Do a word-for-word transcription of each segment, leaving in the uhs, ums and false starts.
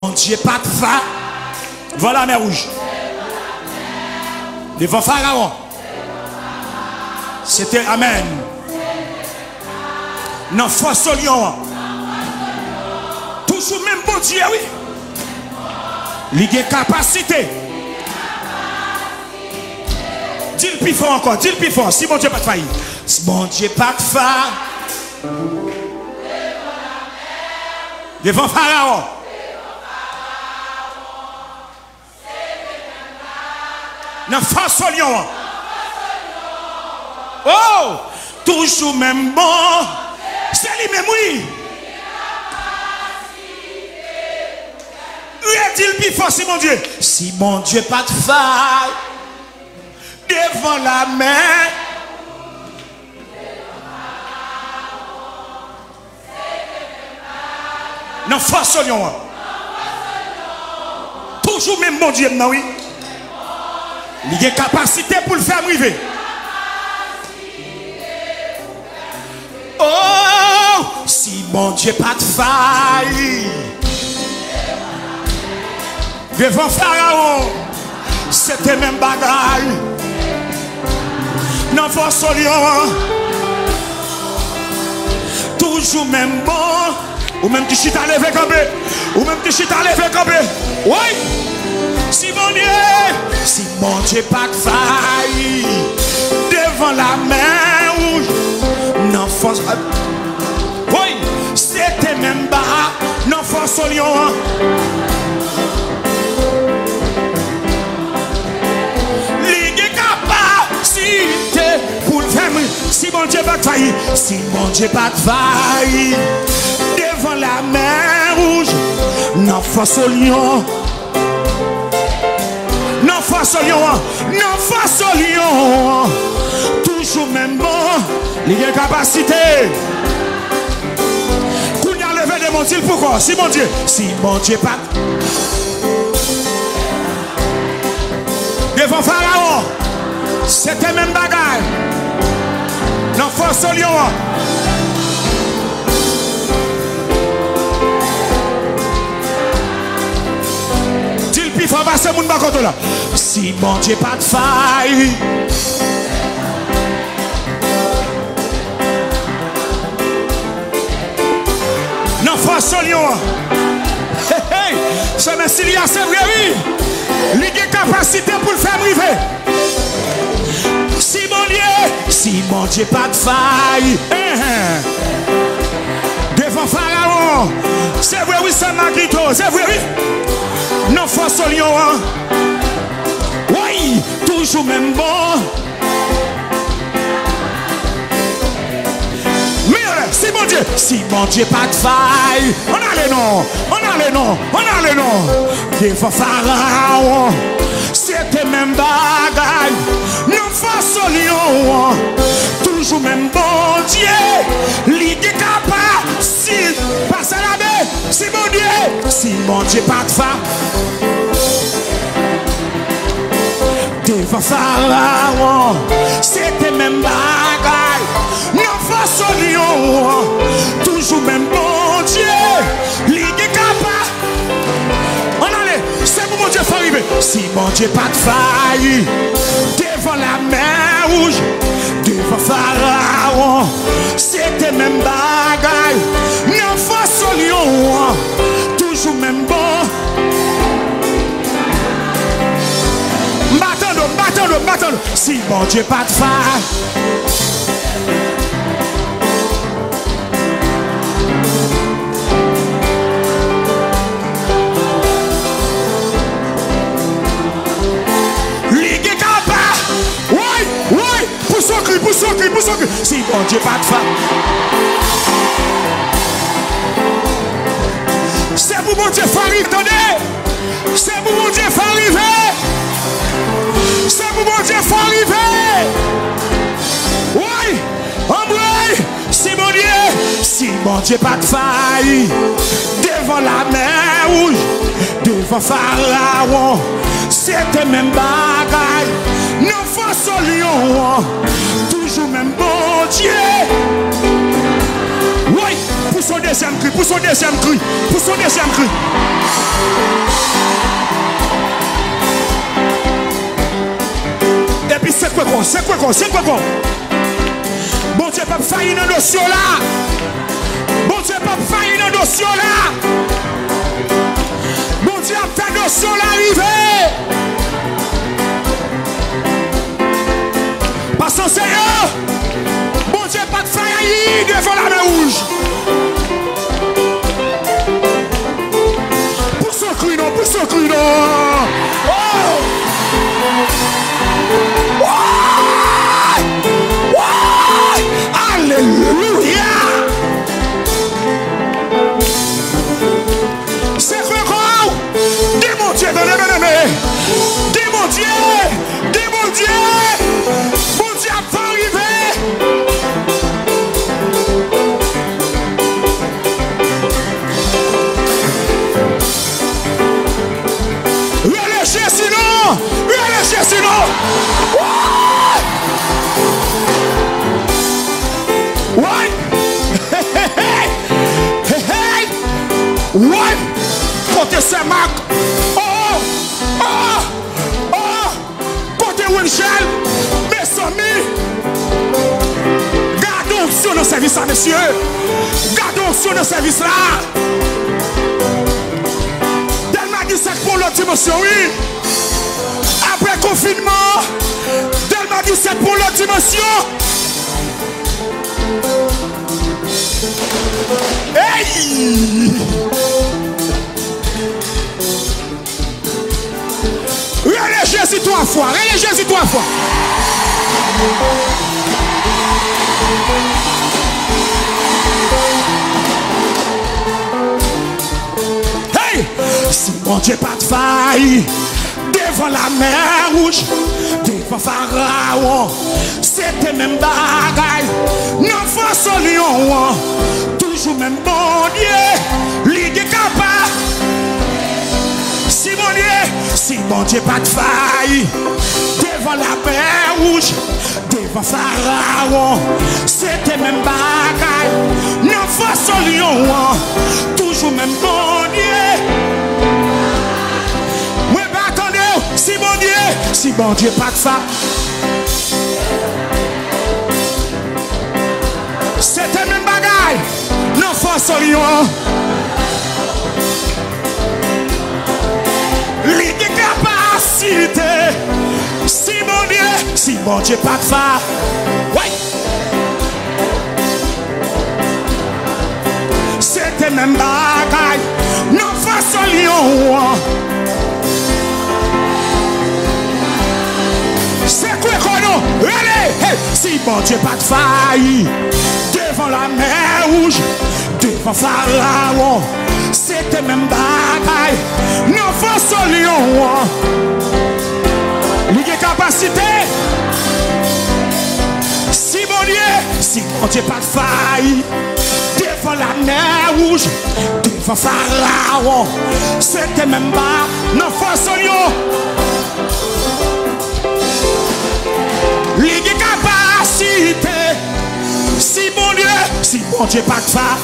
Mon Dieu, pas de fa, devant la mer rouge, devant Pharaon. C'était amen. Dans force au lion. Toujours même bon Dieu, oui. Il y a capacité. Dis le plus fort encore, dis le plus fort. Si mon Dieu pas de failli. Mon Dieu pas de fa. Devant Pharaon. Dans face au lion. Oh, toujours même bon. C'est lui-même, oui. Lui est-il plus fort, si mon Dieu? Si mon Dieu pas de faille, devant la mer. Dans face au lion. Toujours même bon Dieu, non, oui. Il y a capacité pour le faire arriver. Oh, si mon Dieu pas de faille. Devant Pharaon, c'était même bagaille. Dans vos solions, toujours même bon. Ou même tu chutes à lever comme Ou même tu chutes à lever comme Oui. Si mon Dieu, si mon Dieu pas de faille, devant la main rouge, non force. Oui, c'était même bas, non force au lion. Ligue capacité pour le faire. Si mon Dieu pas de faille, si mon Dieu pas de faille, devant la main rouge, non force au lion. Non face au lion, non face au lion, toujours même bon, il y a capacité. Qu'on y a levé de mon Dieu, pourquoi? Si mon Dieu, si mon Dieu pas. Devant Pharaon, c'était même bagaille. Non face au lion. Si mon Dieu pas de faille, non force au lion. Hey, hey, ce messie a c'est vrai, oui. Il y a capacité pour le faire arriver. Si mon Dieu, si mon Dieu pas de faille, devant Pharaon, c'est vrai, oui, c'est Magrito, c'est vrai, oui. Non face au lion, oui, toujours même bon. Mais si mon Dieu, si mon Dieu pas de faille, on a le nom, on a le nom, on a le nom. Devant Pharaon, c'était même bagaille. Non face au lion, toujours même bon Dieu. L'idée capable, si passe à la main, si mon Dieu. Si mon Dieu pas de faille, devant Pharaon, c'était même bagaille. Non face au lion, toujours même bon Dieu. Ligue capable. On allait, c'est pour mon Dieu faut arriver. Si mon Dieu pas de faille, devant la mer rouge, devant Pharaon, c'était même bagaille. Non face au lion. Toujours même bon. M'attendons, m'attendons, m'attendons. Si mon Dieu pas de faille. Ligue capable. Oui, oui. Pousse au cri, pousse au cri, pousse au cri. Si mon Dieu pas de faille. C'est pour mon Dieu faut arriver, attendez. C'est pour mon Dieu faut arriver. C'est pour mon Dieu faut arriver. Oui, en vrai, si mon Dieu, si mon Dieu pas de faille, devant la mer rouge, devant Pharaon, c'était même bagaille. Non face au lion, toujours même bon Dieu. Oui. Pour son deuxième cri, pour son deuxième cri, pour son deuxième cri. quoi, c'est quoi, c'est quoi, bon Dieu pas failli dans le dossier là. Bon Dieu pas failli dans le dossier là. Bon Dieu a fait le dossier là arriver. Passons Seigneur. Bon Dieu pas failli devant la mer rouge. Pour son cri non, pour son cri non. Oh! Oh! Oh! Alléluia! C'est vrai quoi? Dis mon Dieu, donnez mon aimé! Dis mon Dieu! Dis mon Dieu! Mon Dieu a pas arrivé! Sinon, ouais, ouais, hey, hey, hey, hey, ouais, côté Saint-Marc, oh, oh, oh, oh, côté Winchell, mes amis, gardons sur nos services là, messieurs, gardons sur nos services là, tellement dix-sept pour l'autre dimension, oui. Après confinement, Delma dix-sept pour l'autre dimension. Hey! Relais Jésus trois fois, relais Jésus trois fois. Hey! Si mon Dieu pas de faille. Devant la mer rouge, devant Pharaon, c'était même bagaille, non face au lion, toujours même bon Dieu, l'idée capable. Si mon Dieu, si mon Dieu pas de faille, devant la mer rouge, devant Pharaon, c'était même bagaille, non face au lion, toujours même bon Dieu. Si bon Dieu, si bon Dieu pas de ça. C'était même bagaille, l'enfant solion. L'incapacité. Si bon Dieu, si bon Dieu pas de ça. Ouais. C'était même bagaille, l'enfant solion. C'est quoi qu'on allez, si mon Dieu pas de faille, devant la mer rouge, devant Pharaon, c'était même bataille, non face au lion, l'idée capacité. Si mon Dieu, si mon Dieu pas de faille, devant la mer rouge, devant Pharaon, c'était même bataille, non face au lion. Ligue capacité. Si bon Dieu, si bon Dieu pas de ça.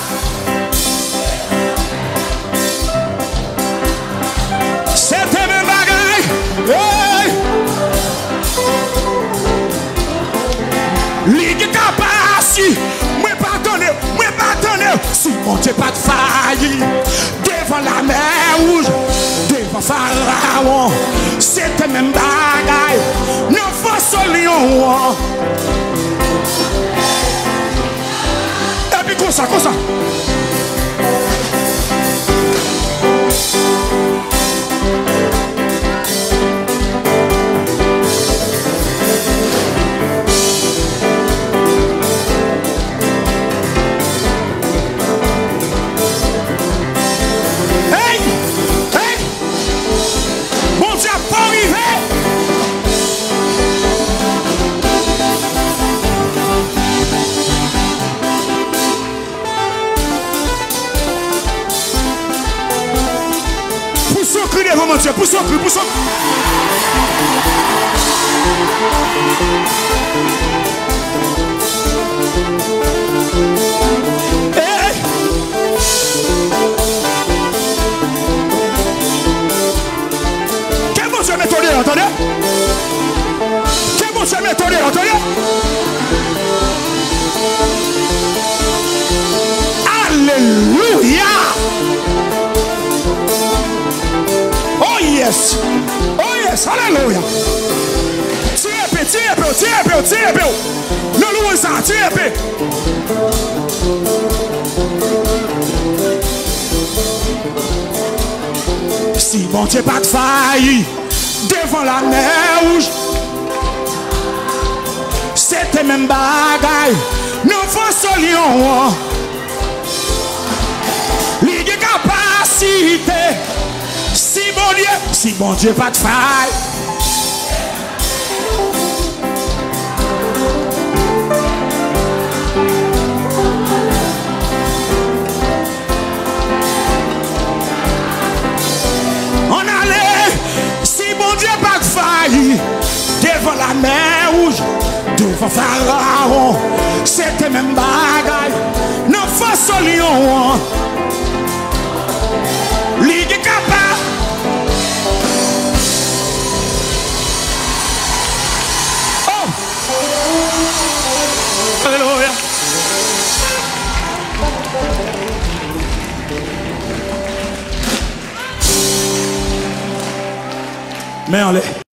C'était mes bagailles. Hey. Ligue capacité. Moi pardonnez, moi pardonnez. Si bon Dieu pas de faille. Devant la mer rouge, devant Pharaon, c'était même bagaille. Non face au lion. Et puis comme ça, comme ça. Pour son cri, pour son cri. Hey. Quel bon Dieu m'étonne, entendez? Quel bon vous aimez, attendez, attendez. Alléluia. Oh yes. Oh yes, alléluia. Tiens, tiens, tiens, tiens. Le louis ça, tiens. Si bon Dieu pas de failli devant la mer rouge, c'était même bagaille, nous faisons lion. Ligue capacité, si bon Dieu, si bon Dieu pas de faille. Devant la mer rouge, devant Pharaon, c'était même bagaille, nos forces au lion. Ligue capable. Oh! Alléluia. Mais allez.